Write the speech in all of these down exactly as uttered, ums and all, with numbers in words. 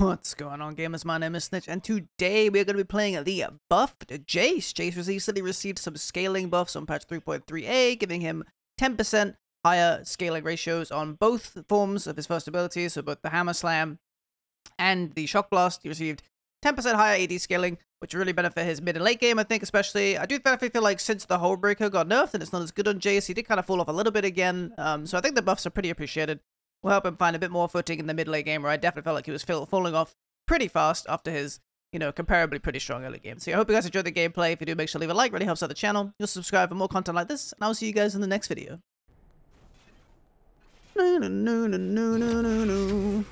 What's going on, gamers? My name is Snitch, and today we are going to be playing the buffed Jayce. Jayce recently received some scaling buffs on patch three point three A, giving him ten percent higher scaling ratios on both forms of his first abilities, so both the Hammer Slam and the Shock Blast. He received ten percent higher A D scaling, which really benefit his mid and late game, I think, especially. I do definitely feel like since the Holebreaker got nerfed and it's not as good on Jayce, he did kind of fall off a little bit again, um, so I think the buffs are pretty appreciated. We'll help him find a bit more footing in the mid-late game, where I definitely felt like he was falling off pretty fast after his, you know, comparably pretty strong early game. So I hope you guys enjoyed the gameplay. If you do, make sure to leave a like. Really helps out the channel. You'll subscribe for more content like this, and I'll see you guys in the next video. No, no, no, no, no, no, no.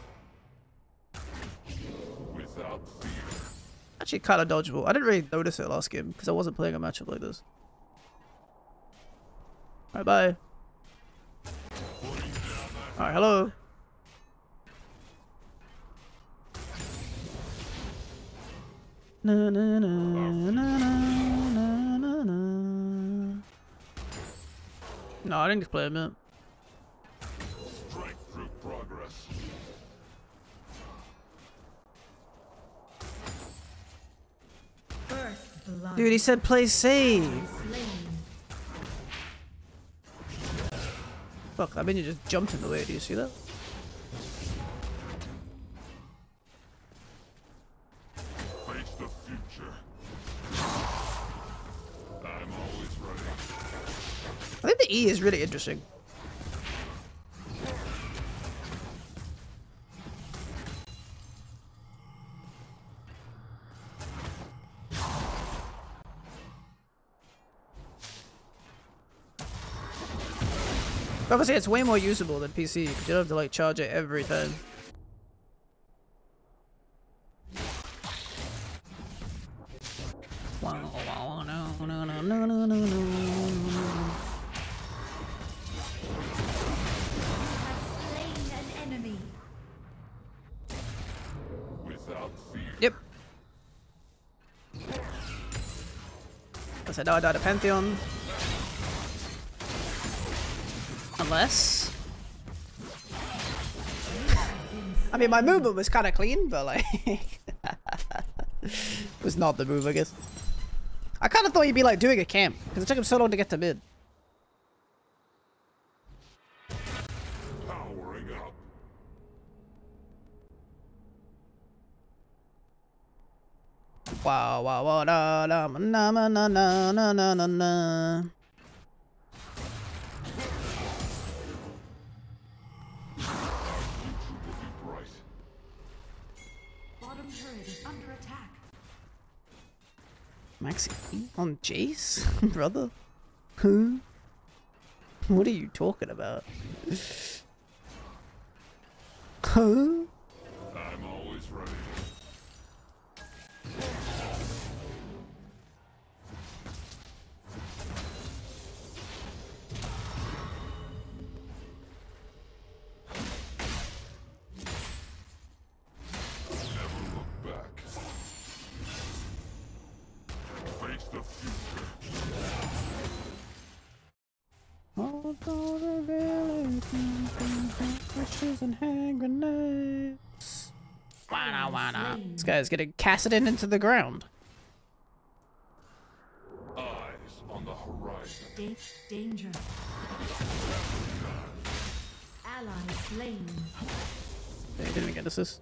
Actually, kind of dodgeable. I didn't really notice it last game because I wasn't playing a matchup like this. All right, bye. Alright, hello. Na, na, na, na, na, na, na. No, I didn't just play a minute. Strike through progress. Dude, he said play safe. Fuck, that minion just jumped in the way. Do you see that? Face the future. I'm always ready. I think the E is really interesting. Obviously, it's way more usable than P C. You don't have to like charge it every time. Wow, wow, no, no, no, no, no, no, no. Yep. I said, now I died to Pantheon. Unless, I mean, my movement was kind of clean, but like, it was not the move, I guess. I kind of thought he'd be like doing a camp because it took him so long to get to mid. Powering up. Wow! Wow! Wow! Da, da, na! Na! Na! Na! Na! Na! Na! Na! Maxi on Jayce? Brother? Who? What are you talking about? Huh? I'm always ready. And hand grenades. Wanna, wanna. This guy's getting Cassidy into the ground. Eyes on the horizon. Danger. Ally slain. They didn't get assist.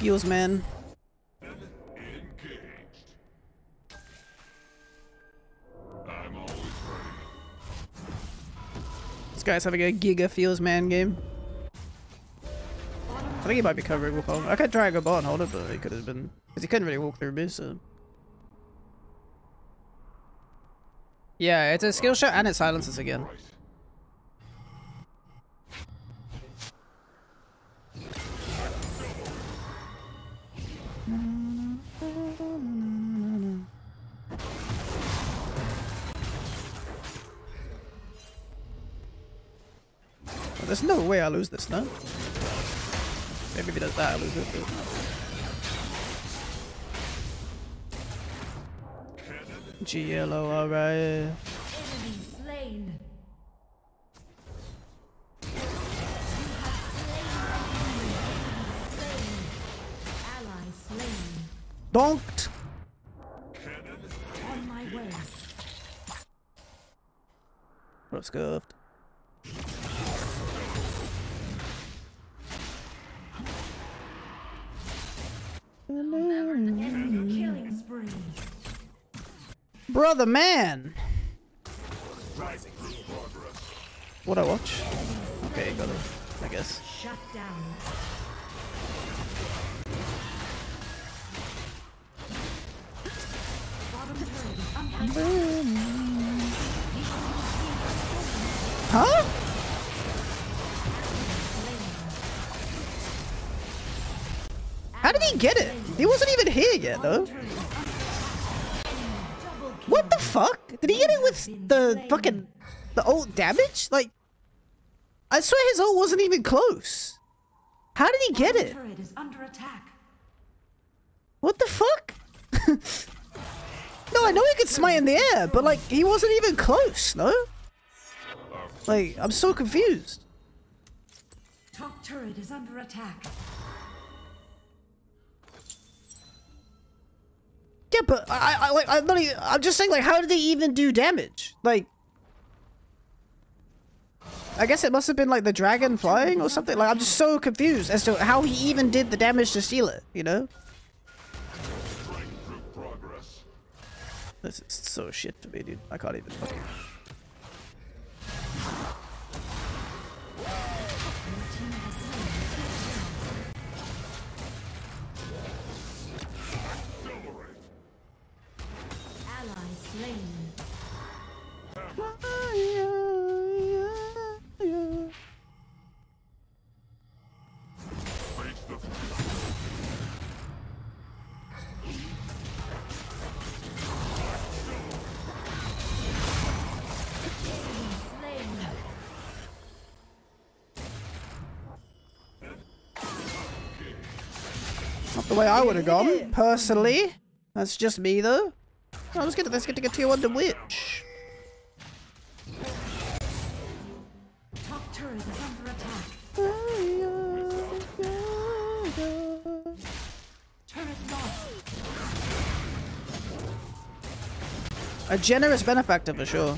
Heals, man. Guys having a Giga Feels Man game. I think he might be covering Wukong. I could try and go bot and hold it, but he could have been. Because he couldn't really walk through me, so. Yeah, it's a skill shot and it silences again. There's no way I lose this, no? Maybe if he does that, I lose it. G L O R I A. Donked. On my way. We're scuffed. Brother man. What I watch? Okay, got it. I guess. Shut down. Huh? How did he get it? He wasn't even here yet, though. What the fuck? Did he get it with the fucking the ult damage? Like, I swear his ult wasn't even close. How did he get it? What the fuck? No, I know he could smite in the air, but like, he wasn't even close, no? Like, I'm so confused. Top turret is under attack. Yeah, but I, I like, I'm not even, I'm just saying, like, how did they even do damage? Like, I guess it must have been like the dragon flying or something. Like, I'm just so confused as to how he even did the damage to steal it, you know? This is so shit to me, dude. I can't even fucking. Way I would have gone personally. That's just me though. I was gonna let's get to get tier one to witch. Top turret is under attack. Oh, yeah, yeah, yeah. Turret lost. A generous benefactor for sure.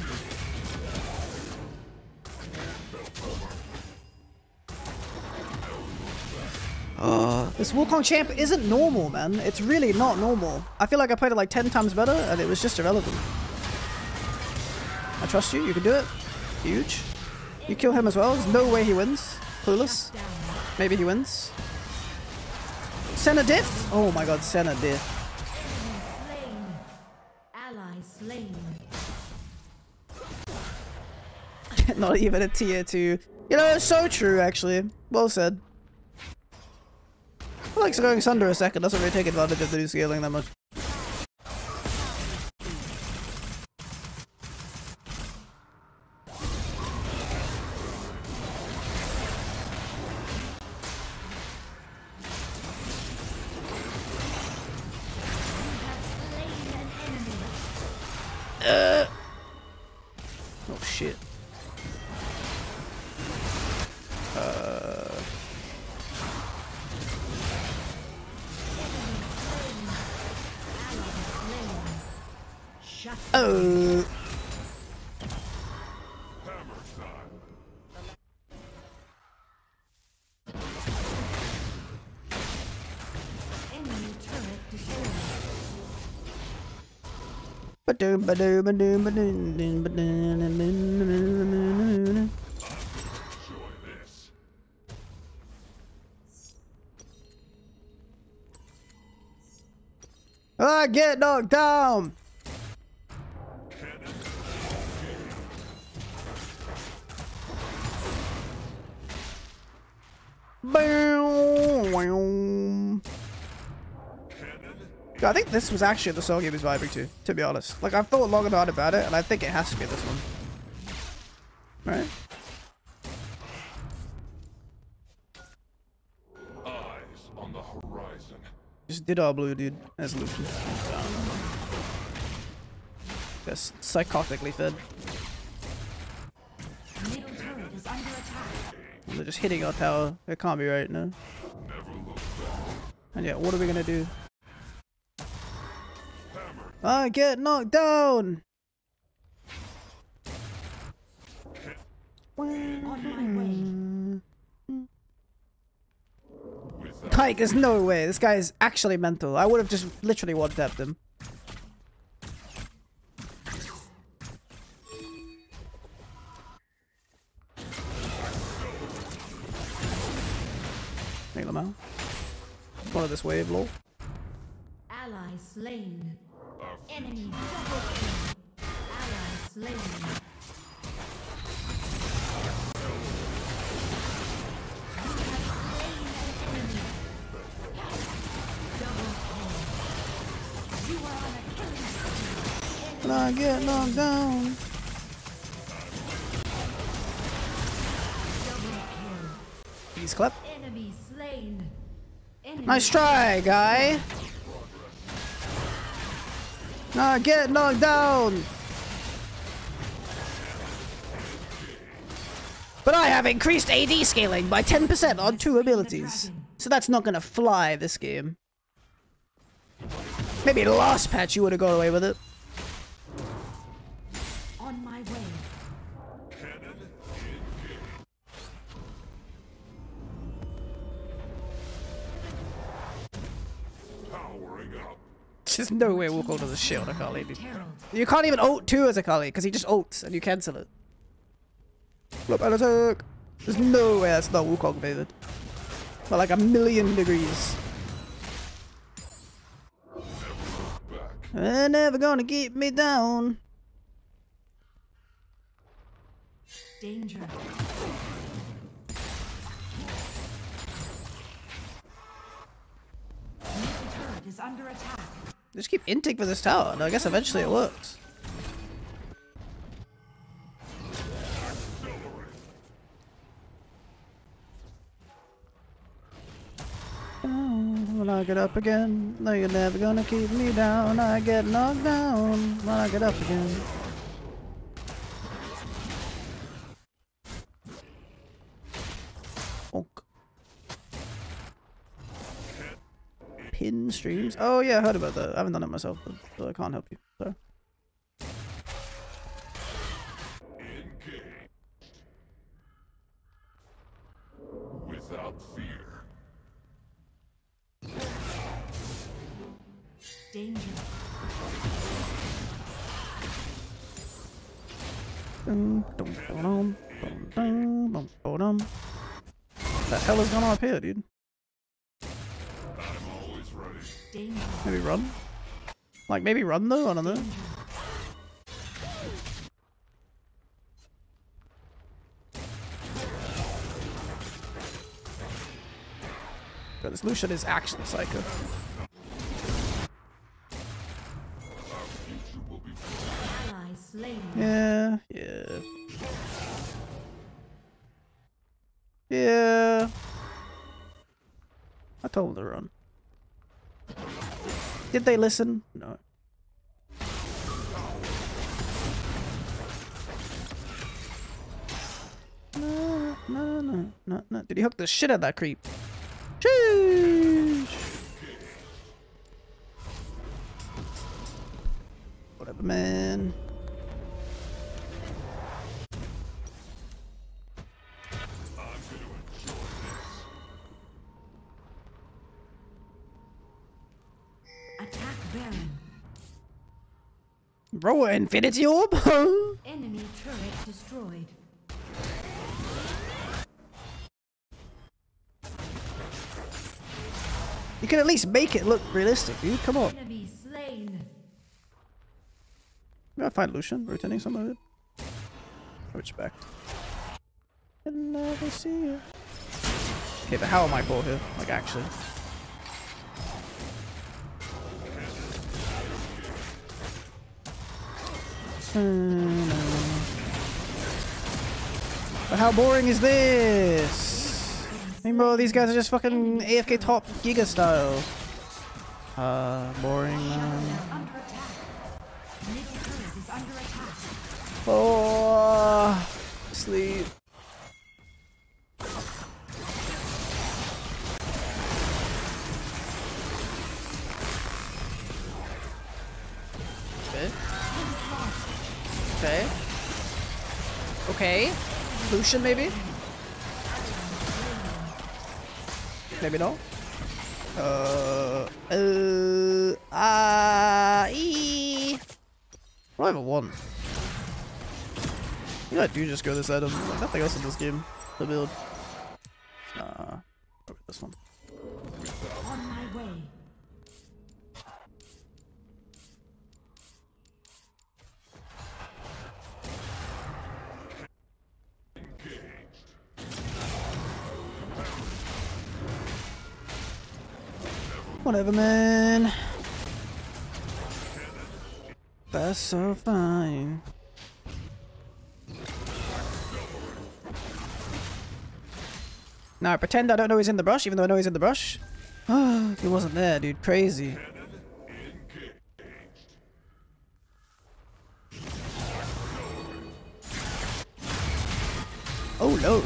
Uh, this Wukong champ isn't normal, man. It's really not normal. I feel like I played it like ten times better and it was just irrelevant. I trust you. You can do it. Huge. You kill him as well. There's no way he wins. Clueless. Maybe he wins. Senna diff. Oh my god, Senna diff. Not even a tier two. You know, it's so true actually. Well said. I like going Sunder a second, doesn't really take advantage of the new scaling that much. Uh. Oh shit. Uh. Oh. Ba-doom, ba-doom, ba-doom, ba-doom, ba-doom. I get knocked down. I think this was actually the song he was vibing to, to be honest. Like, I've thought long and hard about it, and I think it has to be this one. Right? Eyes on the horizon. Just did our blue, dude. As Lucian. Just psychotically fed. They're just hitting our tower. It can't be right, no? And yeah, what are we gonna do? I get knocked down. On my way. Like, there's no way. This guy is actually mental. I would have just literally one-tapped him. Take them out. Follow this wave, lol. Ally slain. Enemy double kill. Ally slain. I get knocked down. Please clap. Enemy slain. Enemy nice try, guy. I get knocked down. But I have increased A D scaling by ten percent on two abilities. So that's not gonna fly this game. Maybe last patch you would have got away with it. There's no way Wukong does a shit on Akali, dude. You can't even ult two as Akali, because he just ults and you cancel it. Look at attack! There's no way that's not Wukong, David. By like a million degrees. They're never gonna keep me down. Danger. Is under attack. Just keep intake for this tower, and I guess eventually it works. Oh, when I get up again, no, you're never gonna keep me down. I get knocked down when I get up again. Hidden streams. Oh yeah, I heard about that. I haven't done it myself, so I can't help you. Sorry. Engage. Without fear. Danger. Dum, dum, dum, dum, dum, dum, dum. What the hell is going on up here, dude? Maybe run? Like, maybe run though? I don't know. But this Lucian is actually psycho. Yeah, yeah. Yeah. I told him to run. Did they listen? No. No, no, no, no, no. Did he hook the shit out of that creep? Sheesh. Whatever, man. Bro, infinity orb. Enemy turret destroyed. You can at least make it look realistic, dude. Come on. Enemy slain. We gotta find Lucian. Rotating some of it. Respect. I'll never see you. Okay, but how am I caught here? Like, actually. Hmm. But how boring is this? Hey, bro, these guys are just fucking A F K top Giga style. Uh, boring. Um. Oh, sleep. Okay. Lucian, maybe? Maybe no? Uh. Uh. Ah. Uh, e. What do I have a one? I think I do just go this item. Like, nothing else in this game. The build. Uh. Oh, this one. On my way. Whatever, man. That's so fine. Now I pretend I don't know he's in the brush, even though I know he's in the brush. Oh, he wasn't there, dude. Crazy. Oh no.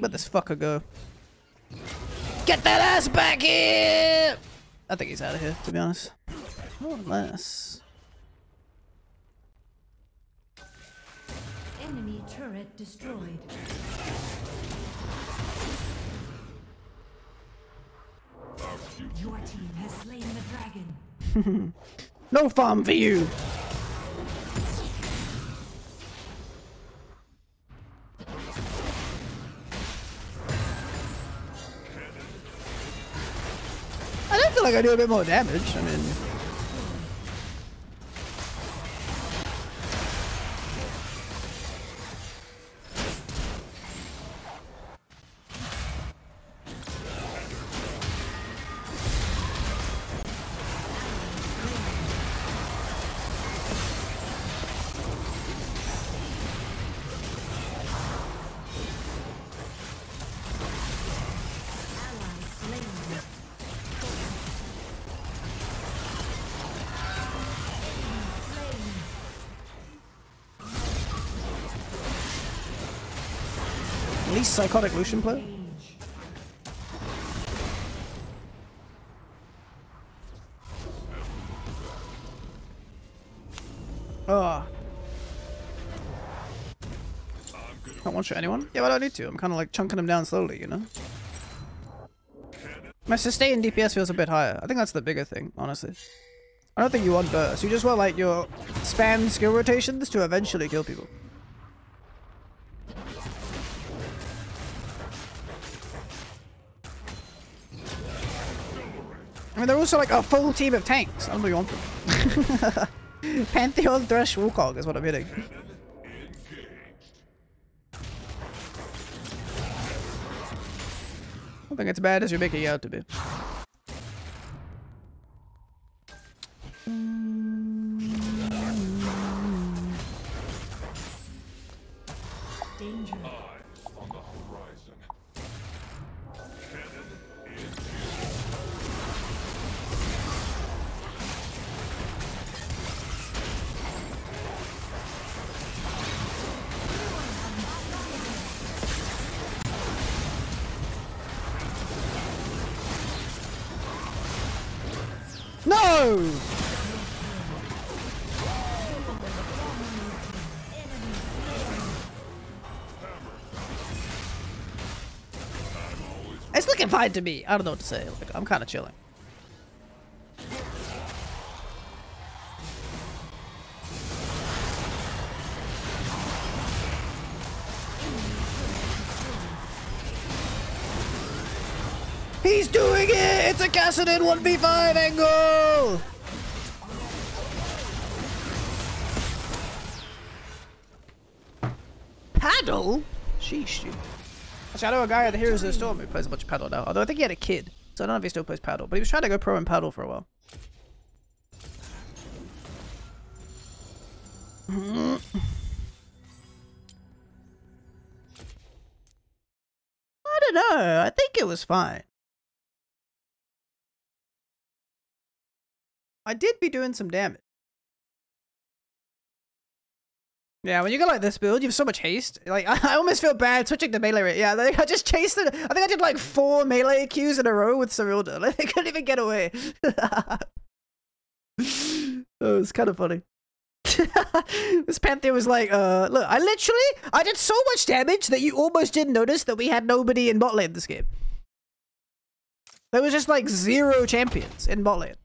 Let this fucker go. Get that ass back here! I think he's out of here, to be honest. Oh, nice. Enemy turret destroyed. Your team has slain the dragon. No farm for you! Like I do a bit more damage. I mean, least psychotic Lucian player. Ah. Oh. Can't one-shot anyone? Yeah, but I don't need to. I'm kind of like chunking them down slowly, you know? My sustained D P S feels a bit higher. I think that's the bigger thing, honestly. I don't think you want burst. You just want like your spam skill rotations to eventually kill people. I mean, they're also like a full team of tanks. I don't know you want them. Pantheon, Thresh, Wukong is what I'm hitting. I don't think it's bad as you're making it out to be. Danger. No! It's looking fine to me. I don't know what to say. Like, I'm kind of chilling. He's doing it! It's a Kassadin one v five angle! Paddle? Sheesh, dude. Actually, I know a guy at the Heroes of the Storm who plays a bunch of paddle now. Although I think he had a kid, so I don't know if he still plays paddle. But he was trying to go pro in paddle for a while. I don't know. I think it was fine. I did be doing some damage. Yeah, when you go like this build, you have so much haste. Like, I, I almost feel bad switching to melee rate. Yeah, like, I just chased it. I think I did like four melee Qs in a row with Cyrilda. Like, they couldn't even get away. Oh, it's kind of funny. This Pantheon was like, uh, look, I literally, I did so much damage that you almost didn't notice that we had nobody in bot lane this game. There was just like zero champions in bot lane.